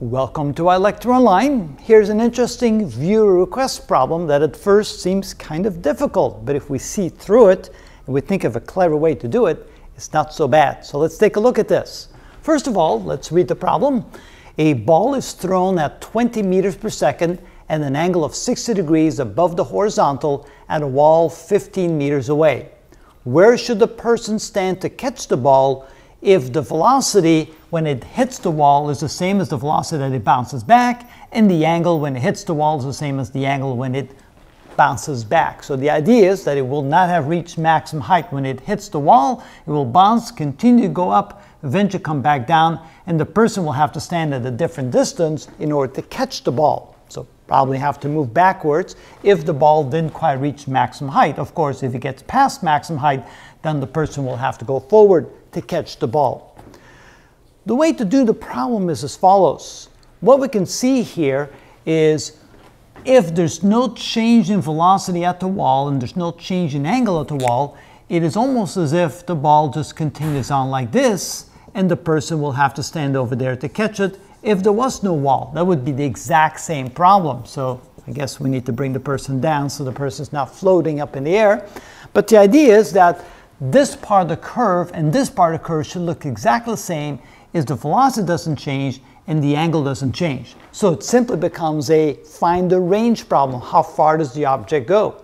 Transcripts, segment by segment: Welcome to iLecture Online. Here's an interesting viewer request problem that at first seems kind of difficult, but if we see through it and we think of a clever way to do it, it's not so bad. So let's take a look at this. First of all, let's read the problem. A ball is thrown at 20 meters per second and an angle of 60 degrees above the horizontal at a wall 15 meters away. Where should the person stand to catch the ball if the velocity when it hits the wall is the same as the velocity that it bounces back, and the angle when it hits the wall is the same as the angle when it bounces back? So the idea is that it will not have reached maximum height when it hits the wall. It will bounce, continue to go up, eventually come back down, and the person will have to stand at a different distance in order to catch the ball. So probably have to move backwards if the ball didn't quite reach maximum height. Of course, if it gets past maximum height, then the person will have to go forward to catch the ball. The way to do the problem is as follows. What we can see here is if there's no change in velocity at the wall and there's no change in angle at the wall, it is almost as if the ball just continues on like this and the person will have to stand over there to catch it. If there was no wall, that would be the exact same problem. So I guess we need to bring the person down so the person's not floating up in the air. But the idea is that this part of the curve and this part of the curve should look exactly the same if the velocity doesn't change and the angle doesn't change. So it simply becomes a find the range problem. How far does the object go?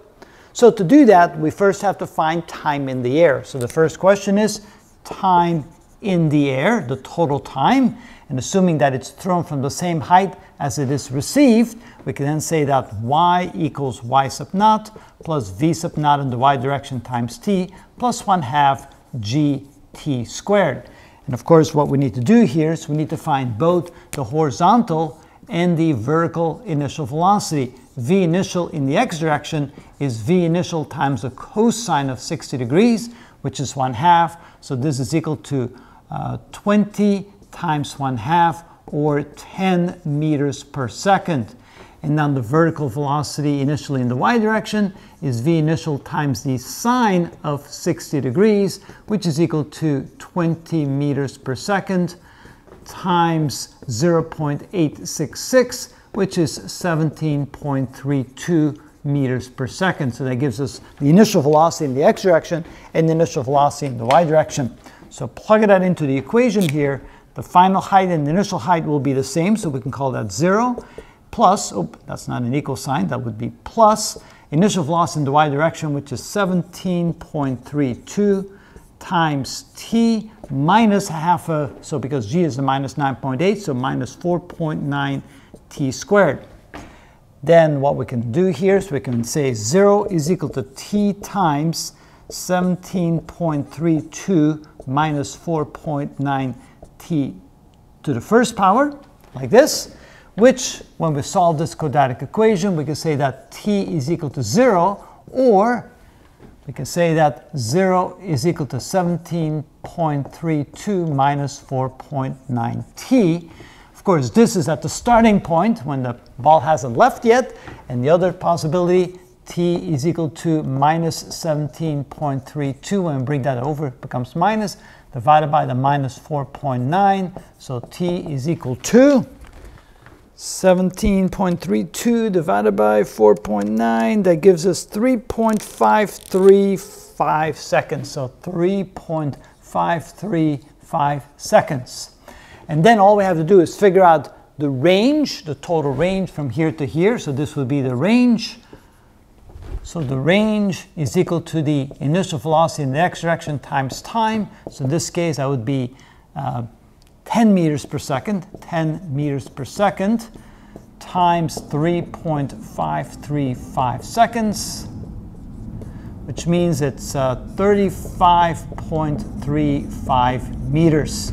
So to do that, we first have to find time in the air. So the first question is time in the air, the total time. And assuming that it's thrown from the same height as it is received, we can then say that y equals y sub naught plus v sub naught in the y direction times t plus 1/2 gt squared. And of course, what we need to do here is we need to find both the horizontal and the vertical initial velocity. V initial in the x direction is v initial times the cosine of 60 degrees, which is 1/2. So this is equal to 20 times 1/2, or 10 meters per second. And then the vertical velocity initially in the y direction is v initial times the sine of 60 degrees, which is equal to 20 meters per second times 0.866, which is 17.32 meters per second. So that gives us the initial velocity in the x direction and the initial velocity in the y direction. So plug that into the equation here. The final height and the initial height will be the same, so we can call that 0, plus, oh, that's not an equal sign, that would be plus, initial velocity in the y direction, which is 17.32 times t, minus 1/2, so because g is the minus 9.8, so minus 4.9 t squared. Then what we can do here is we can say 0 is equal to t times 17.32 minus 4.9 t to the first power, like this, which when we solve this quadratic equation, we can say that t is equal to 0, or we can say that 0 is equal to 17.32 minus 4.9 t. Of course, this is at the starting point when the ball hasn't left yet, and the other possibility, t is equal to minus 17.32, when we bring that over, it becomes minus, divided by the minus 4.9, so t is equal to 17.32 divided by 4.9, that gives us 3.535 seconds, so 3.535 seconds. And then all we have to do is figure out the range, the total range from here to here, so this would be the range. So the range is equal to the initial velocity in the x direction times time. So in this case, that would be 10 meters per second, 10 meters per second times 3.535 seconds, which means it's 35.35 meters.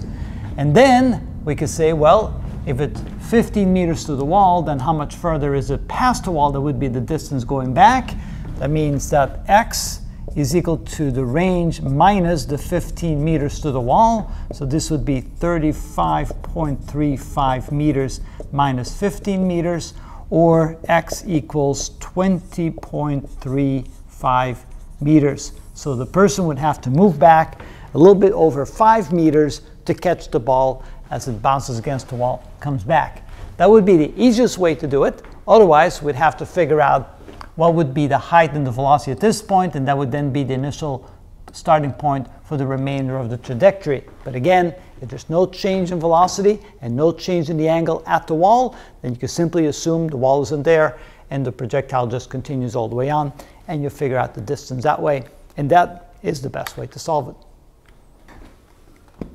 And then we could say, well, if it's 15 meters to the wall, then how much further is it past the wall? That would be the distance going back. That means that x is equal to the range minus the 15 meters to the wall. So this would be 35.35 meters minus 15 meters, or x equals 20.35 meters. So the person would have to move back a little bit over 5 meters to catch the ball as it bounces against the wall, comes back. That would be the easiest way to do it. Otherwise, we'd have to figure out what would be the height and the velocity at this point, and that would then be the initial starting point for the remainder of the trajectory. But again, if there's no change in velocity and no change in the angle at the wall, then you can simply assume the wall isn't there and the projectile just continues all the way on, and you figure out the distance that way. And that is the best way to solve it.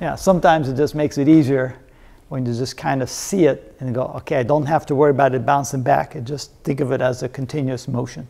Yeah, sometimes it just makes it easier when you just kind of see it and go, okay, I don't have to worry about it bouncing back. I just think of it as a continuous motion.